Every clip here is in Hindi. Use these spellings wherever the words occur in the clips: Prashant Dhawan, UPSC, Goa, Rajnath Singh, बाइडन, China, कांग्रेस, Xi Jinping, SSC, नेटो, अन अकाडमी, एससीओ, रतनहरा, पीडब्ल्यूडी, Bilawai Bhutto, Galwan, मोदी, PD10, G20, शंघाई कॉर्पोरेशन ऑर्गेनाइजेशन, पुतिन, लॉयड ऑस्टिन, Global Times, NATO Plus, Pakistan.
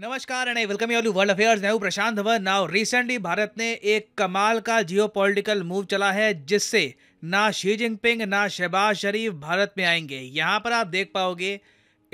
नमस्कार and welcome you all world affairs. मैं हूं प्रशांत धवन। नाउ रिसेंटली भारत ने एक कमाल का जियोपॉलिटिकल मूव चला है, जिससे ना शी जिनपिंग ना शहबाज शरीफ भारत में आएंगे। यहां पर आप देख पाओगे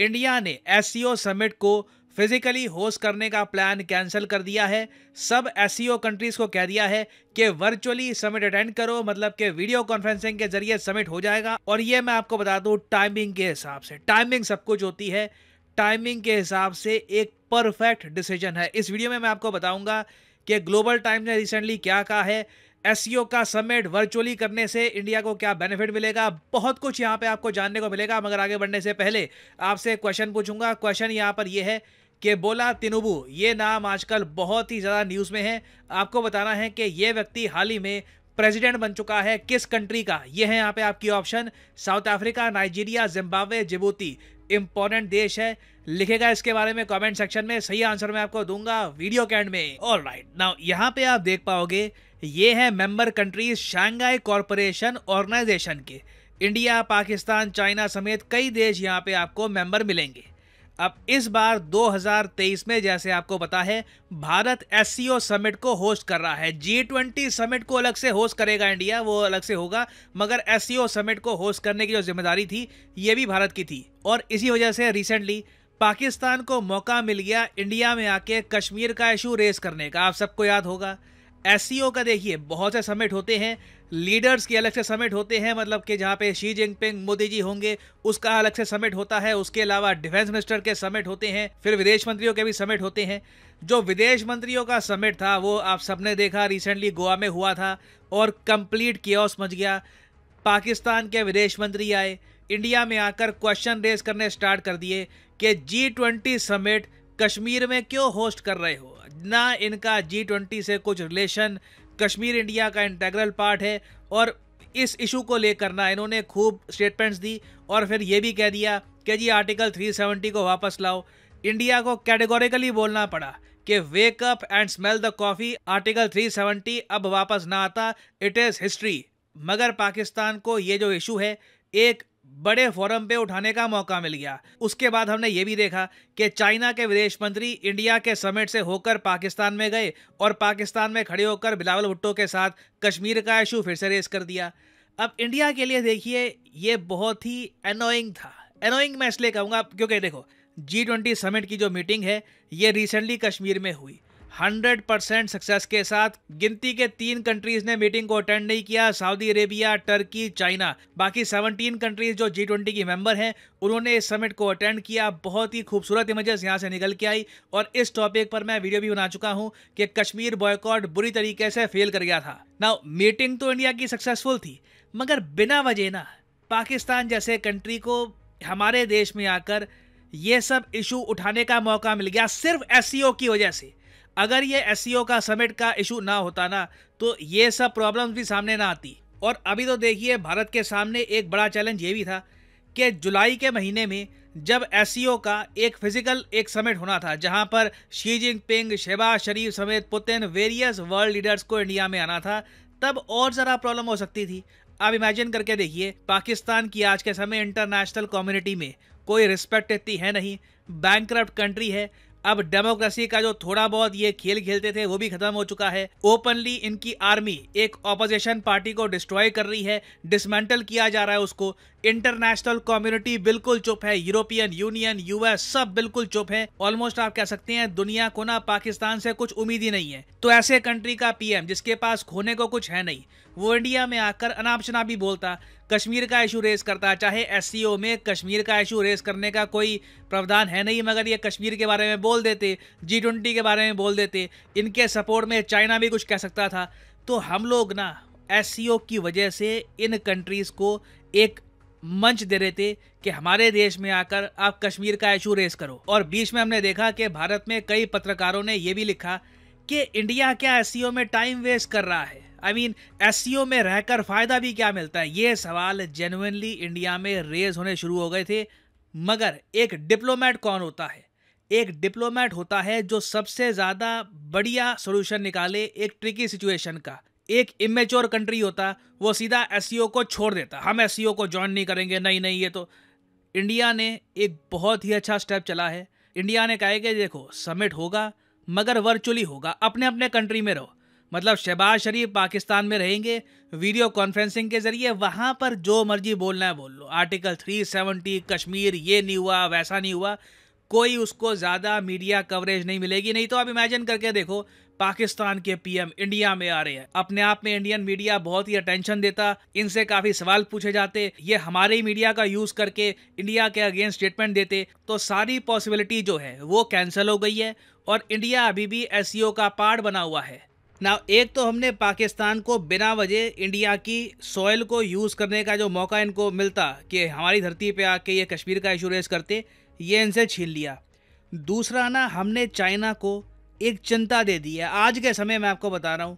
इंडिया ने एससीओ समिट को फिजिकली होस्ट करने का प्लान कैंसिल कर दिया है। सब एससीओ कंट्रीज को कह दिया है कि वर्चुअली समिट अटेंड करो, मतलब कि वीडियो कॉन्फ्रेंसिंग के जरिए समिट हो जाएगा। और ये मैं आपको बता दूं, टाइमिंग के हिसाब से, टाइमिंग सब कुछ होती है, टाइमिंग के हिसाब से एक परफेक्ट डिसीजन है। इस वीडियो में मैं आपको बताऊंगा कि ग्लोबल टाइम्स ने रिसेंटली क्या कहा है, एससीओ का समिट वर्चुअली करने से इंडिया को क्या बेनिफिट मिलेगा। बहुत कुछ यहां पे आपको जानने को मिलेगा, मगर आगे बढ़ने से पहले आपसे क्वेश्चन पूछूंगा। क्वेश्चन यहां पर यह है कि बोला तिनुबू, ये नाम आजकल बहुत ही ज़्यादा न्यूज़ में है। आपको बताना है कि ये व्यक्ति हाल ही में प्रेसिडेंट बन चुका है किस कंट्री का। ये है यहाँ पे आपकी option, South Africa, Nigeria, Zimbabwe, Djibouti. Important देश है, लिखेगा इसके बारे में कमेंट सेक्शन में, सही आंसर मैं आपको दूंगा वीडियो के एंड में। ऑलराइट, नाउ यहाँ पे आप देख पाओगे ये है member countries शंघाई कॉर्पोरेशन ऑर्गेनाइजेशन के। इंडिया, पाकिस्तान, चाइना समेत कई देश यहाँ पे आपको मेंबर मिलेंगे। अब इस बार 2023 में, जैसे आपको पता है, भारत एससीओ समिट को होस्ट कर रहा है। G20 समिट को अलग से होस्ट करेगा इंडिया, वो अलग से होगा, मगर एससीओ समिट को होस्ट करने की जो जिम्मेदारी थी ये भी भारत की थी। और इसी वजह से रिसेंटली पाकिस्तान को मौका मिल गया इंडिया में आके कश्मीर का इशू रेस करने का। आप सबको याद होगा, एससीओ का देखिए बहुत से समिट होते हैं, लीडर्स के अलग से समिट होते हैं, मतलब कि जहाँ पे शी जिनपिंग, मोदी जी होंगे, उसका अलग से समिट होता है। उसके अलावा डिफेंस मिनिस्टर के समिट होते हैं, फिर विदेश मंत्रियों के भी समिट होते हैं। जो विदेश मंत्रियों का समिट था वो आप सबने देखा रिसेंटली गोवा में हुआ था, और कंप्लीट केओस मच गया। पाकिस्तान के विदेश मंत्री आए इंडिया में, आकर क्वेश्चन रेज करने स्टार्ट कर दिए कि G20 समिट कश्मीर में क्यों होस्ट कर रहे हो, ना इनका G20 से कुछ रिलेशन, कश्मीर इंडिया का इंटेग्रल पार्ट है। और इस इशू को लेकर ना इन्होंने खूब स्टेटमेंट्स दी, और फिर ये भी कह दिया कि जी आर्टिकल 370 को वापस लाओ। इंडिया को कैटेगोरिकली बोलना पड़ा कि wake up and smell the coffee, article 370 अब वापस ना आता, इट इज़ हिस्ट्री। मगर पाकिस्तान को ये जो इशू है एक बड़े फोरम पे उठाने का मौका मिल गया। उसके बाद हमने ये भी देखा कि चाइना के विदेश मंत्री इंडिया के समिट से होकर पाकिस्तान में गए, और पाकिस्तान में खड़े होकर बिलावल भुट्टो के साथ कश्मीर का इशू फिर से रेस कर दिया। अब इंडिया के लिए देखिए ये बहुत ही एनोइंग था। एनोइंग मैं इसलिए कहूँगा क्योंकि देखो, G20 समिट की जो मीटिंग है ये रिसेंटली कश्मीर में हुई, 100% सक्सेस के साथ। गिनती के 3 कंट्रीज ने मीटिंग को अटेंड नहीं किया, सऊदी अरेबिया, टर्की, चाइना। बाकी 17 कंट्रीज जो G20 की मेंबर हैं उन्होंने इस समिट को अटेंड किया। बहुत ही खूबसूरत इमेजेस यहाँ से निकल के आई, और इस टॉपिक पर मैं वीडियो भी बना चुका हूँ कि कश्मीर बॉयकॉट बुरी तरीके से फेल कर गया था। नाउ मीटिंग तो इंडिया की सक्सेसफुल थी, मगर बिना वजह ना पाकिस्तान जैसे कंट्री को हमारे देश में आकर ये सब इशू उठाने का मौका मिल गया सिर्फ एससीओ की वजह से। अगर ये एससीओ का समिट का इशू ना होता ना, तो ये सब प्रॉब्लम्स भी सामने ना आती। और अभी तो देखिए भारत के सामने एक बड़ा चैलेंज ये भी था कि जुलाई के महीने में जब एससीओ का एक फिजिकल एक समिट होना था, जहां पर शी जिनपिंग, शहबाज शरीफ समेत पुतिन, वेरियस वर्ल्ड लीडर्स को इंडिया में आना था, तब और ज़रा प्रॉब्लम हो सकती थी। आप इमेजिन करके देखिए, पाकिस्तान की आज के समय इंटरनेशनल कम्युनिटी में कोई रिस्पेक्ट इतनी है नहीं, बैंकरप्ट कंट्री है। अब डेमोक्रेसी का जो थोड़ा बहुत ये खेल खेलते थे वो भी खत्म हो चुका है। ओपनली इनकी आर्मी एक ऑपोजिशन पार्टी को डिस्ट्रॉय कर रही है, डिसमेंटल किया जा रहा है उसको। इंटरनेशनल कम्युनिटी बिल्कुल चुप है, यूरोपियन यूनियन, US सब बिल्कुल चुप है। ऑलमोस्ट आप कह सकते हैं दुनिया को ना पाकिस्तान से कुछ उम्मीद ही नहीं है। तो ऐसे कंट्री का PM जिसके पास खोने को कुछ है नहीं, वो इंडिया में आकर अनाप शनाप भी बोलता, कश्मीर का इशू रेस करता। चाहे एससीओ में कश्मीर का इशू रेस करने का कोई प्रावधान है नहीं, मगर ये कश्मीर के बारे में बोल देते, G20 के बारे में बोल देते, इनके सपोर्ट में चाइना भी कुछ कह सकता था। तो हम लोग ना एससीओ की वजह से इन कंट्रीज़ को एक मंच दे रहे थे कि हमारे देश में आकर आप कश्मीर का इशू रेस करो। और बीच में हमने देखा कि भारत में कई पत्रकारों ने ये भी लिखा कि इंडिया क्या एससीओ में टाइम वेस्ट कर रहा है, एससीओ में रहकर फ़ायदा भी क्या मिलता है। ये सवाल जेन्युइनली इंडिया में रेज होने शुरू हो गए थे। मगर एक डिप्लोमेट कौन होता है? एक डिप्लोमेट होता है जो सबसे ज़्यादा बढ़िया सोल्यूशन निकाले एक ट्रिकी सिचुएशन का। एक इमेच्योर कंट्री होता वो सीधा एससीओ को छोड़ देता, हम एससीओ को ज्वाइन नहीं करेंगे, नहीं नहीं। ये तो इंडिया ने एक बहुत ही अच्छा स्टेप चला है। इंडिया ने कहा है कि देखो समिट होगा मगर वर्चुअली होगा, अपने अपने कंट्री में रहो। मतलब शहबाज शरीफ पाकिस्तान में रहेंगे, वीडियो कॉन्फ्रेंसिंग के जरिए वहाँ पर जो मर्जी बोलना है बोल लो। आर्टिकल 370, कश्मीर, ये नहीं हुआ वैसा नहीं हुआ, कोई उसको ज़्यादा मीडिया कवरेज नहीं मिलेगी। नहीं तो आप इमेजिन करके देखो पाकिस्तान के पीएम इंडिया में आ रहे हैं, अपने आप में इंडियन मीडिया बहुत ही अटेंशन देता, इनसे काफ़ी सवाल पूछे जाते, ये हमारे ही मीडिया का यूज़ करके इंडिया के अगेंस्ट स्टेटमेंट देते। तो सारी पॉसिबिलिटी जो है वो कैंसिल हो गई है और इंडिया अभी भी एससीओ का पार्ट बना हुआ है। ना एक तो हमने पाकिस्तान को बिना वजह इंडिया की सॉयल को यूज़ करने का जो मौका इनको मिलता कि हमारी धरती पे आके ये कश्मीर का इशू रेस करते, ये इनसे छीन लिया। दूसरा ना हमने चाइना को एक चिंता दे दी है। आज के समय में आपको बता रहा हूँ,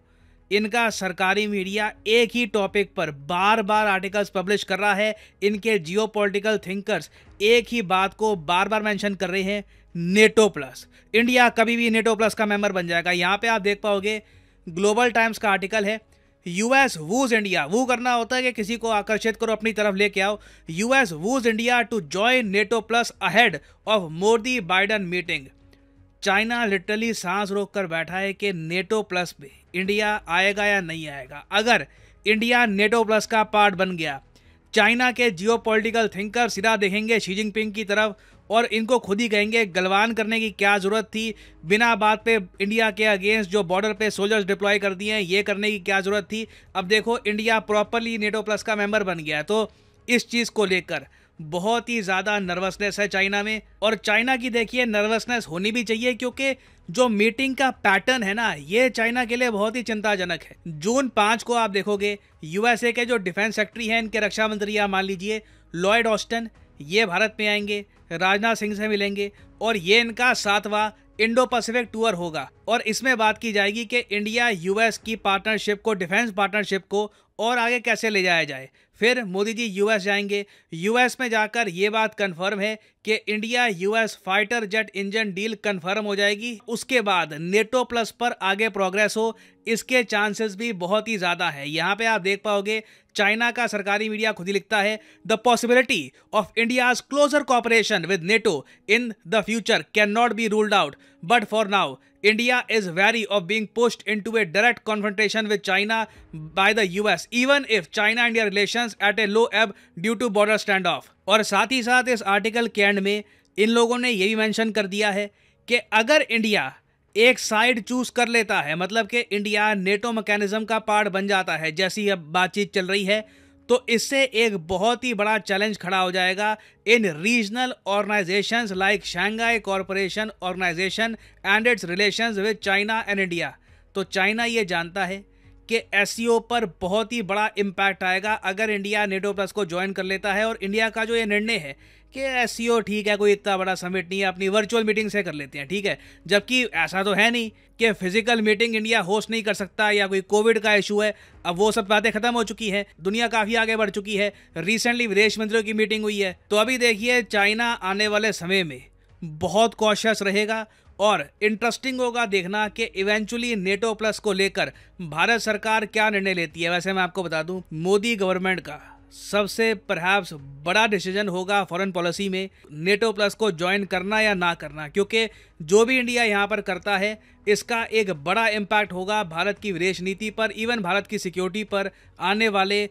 इनका सरकारी मीडिया एक ही टॉपिक पर बार बार आर्टिकल्स पब्लिश कर रहा है। इनके जियोपॉलिटिकल थिंकर्स एक ही बात को बार बार मेंशन कर रहे हैं, नेटो प्लस। इंडिया कभी भी नेटो प्लस का मेंबर बन जाएगा। यहाँ पर आप देख पाओगे ग्लोबल टाइम्स का आर्टिकल है, यूएस वूज इंडिया। वू करना होता है कि किसी को आकर्षित करो, अपनी तरफ लेके आओ। US woos India to join नेटो plus ahead of मोदी बाइडन meeting. China literally सांस रोककर बैठा है कि नेटो प्लस में इंडिया आएगा या नहीं आएगा। अगर इंडिया नेटो प्लस का पार्ट बन गया, चाइना के जियोपॉलिटिकल थिंकर सीधा देखेंगे शी जिनपिंग की तरफ और इनको खुद ही कहेंगे गलवान करने की क्या ज़रूरत थी, बिना बात पे इंडिया के अगेंस्ट जो बॉर्डर पे सोल्जर्स डिप्लॉय कर दिए हैं ये करने की क्या ज़रूरत थी। अब देखो इंडिया प्रॉपरली नेटो प्लस का मेंबर बन गया है। तो इस चीज़ को लेकर बहुत ही ज़्यादा नर्वसनेस है चाइना में। और चाइना की देखिए नर्वसनेस होनी भी चाहिए क्योंकि जो मीटिंग का पैटर्न है ना, ये चाइना के लिए बहुत ही चिंताजनक है। जून 5 को आप देखोगे यूएसए के जो डिफेंस सेक्रेटरी हैं, इनके रक्षा मंत्री आप मान लीजिए लॉयड ऑस्टिन, ये भारत में आएंगे, राजनाथ सिंह से मिलेंगे और ये इनका 7वां इंडो पैसिफिक टूर होगा। और इसमें बात की जाएगी कि इंडिया यूएस की पार्टनरशिप को, डिफेंस पार्टनरशिप को और आगे कैसे ले जाया जाए। फिर मोदी जी यूएस जाएंगे, यूएस में जाकर ये बात कंफर्म है कि India US fighter jet engine deal confirm हो जाएगी। उसके बाद नेटो प्लस पर आगे प्रोग्रेस हो, इसके चांसेस भी बहुत ही ज़्यादा है। यहाँ पे आप देख पाओगे चाइना का सरकारी मीडिया खुद ही लिखता है, the possibility of India's closer cooperation with नेटो in the future can not be ruled out but for now India is wary of being pushed into a direct confrontation with China by the US, even if China-India relations at a low ebb due to border standoff. और साथ ही साथ इस आर्टिकल के एंड में इन लोगों ने ये भी मेंशन कर दिया है कि अगर इंडिया एक साइड चूज कर लेता है, मतलब कि इंडिया नेटो मैकेनिज्म का पार्ट बन जाता है जैसी अब बातचीत चल रही है, तो इससे एक बहुत ही बड़ा चैलेंज खड़ा हो जाएगा in regional organisations like शंघाई कॉर्पोरेशन ऑर्गेनाइजेशन and its relations with China and India. तो चाइना ये जानता है कि एससीओ पर बहुत ही बड़ा इम्पैक्ट आएगा अगर इंडिया नेटो प्लस को ज्वाइन कर लेता है। और इंडिया का जो ये निर्णय है कि एससीओ ठीक है, कोई इतना बड़ा समिट नहीं है, अपनी वर्चुअल मीटिंग से कर लेते हैं, ठीक है, जबकि ऐसा तो है नहीं कि फिजिकल मीटिंग इंडिया होस्ट नहीं कर सकता या कोई कोविड का इशू है। अब वो सब बातें खत्म हो चुकी हैं, दुनिया काफ़ी आगे बढ़ चुकी है, रिसेंटली विदेश मंत्रियों की मीटिंग हुई है। तो अभी देखिए चाइना आने वाले समय में बहुत कॉशियस रहेगा और इंटरेस्टिंग होगा देखना कि इवेंचुअली नेटो प्लस को लेकर भारत सरकार क्या निर्णय लेती है। वैसे मैं आपको बता दूं, मोदी गवर्नमेंट का सबसे परहैप्स बड़ा डिसीजन होगा फॉरेन पॉलिसी में नेटो प्लस को ज्वाइन करना या ना करना, क्योंकि जो भी इंडिया यहाँ पर करता है इसका एक बड़ा इम्पैक्ट होगा भारत की विदेश नीति पर, इवन भारत की सिक्योरिटी पर आने वाले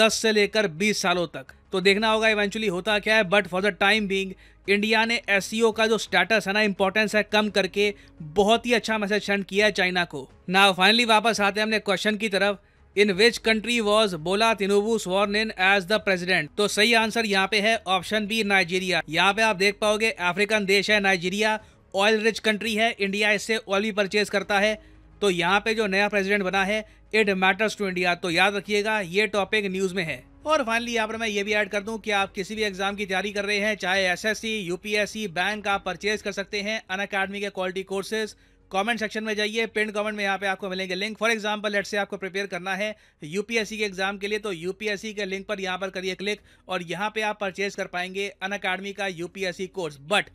10 से लेकर 20 सालों तक। तो देखना होगा इवेंचुअली होता क्या है। But for the time being India ने एससीओ का जो स्टेटस है ना, इंपॉर्टेंस है, कम करके बहुत ही अच्छा मैसेज सेंड किया है चाइना को। नाउ फाइनली वापस आते हैं हमने क्वेश्चन की तरफ, इन विच country was Bola Tinubu sworn in as the president. तो सही आंसर यहाँ पे है ऑप्शन बी, नाइजीरिया। यहाँ पे आप देख पाओगे अफ्रीकन देश है नाइजीरिया, ऑयल रिच कंट्री है, इंडिया इससे ऑयल भी परचेज करता है। तो यहाँ पे जो नया प्रेसिडेंट बना है इट मैटर्स टू इंडिया, तो याद रखिएगा ये टॉपिक न्यूज़ में है। और फाइनली यहाँ पर मैं ये भी ऐड कर दूं कि आप किसी भी एग्जाम की तैयारी कर रहे हैं, चाहे एसएससी, यूपीएससी, बैंक, आप परचेज कर सकते हैं अन अकाडमी के क्वालिटी कोर्सेज। कमेंट सेक्शन में जाइए, पिन कमेंट में यहाँ पे आपको मिलेंगे लिंक। फॉर एग्जांपल लेट से आपको प्रिपेयर करना है यूपीएससी के एग्जाम के लिए, तो यूपीएससी के लिंक पर यहाँ पर करिए क्लिक और यहाँ पे आप परचेज कर पाएंगे अन अकाडमी का यूपीएससी कोर्स। बट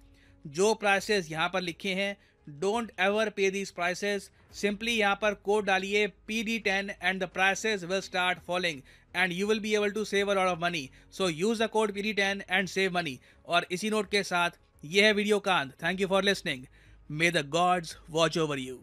जो प्राइसेस यहाँ पर लिखे हैं, don't ever pay these prices. Simply यहाँ पर कोड डालिए PD10 and the prices will start falling and you will be able to save a lot of money. So use the code PD10 and save money. और इसी नोट के साथ ये है वीडियो कांत। Thank you for listening. May the gods watch over you.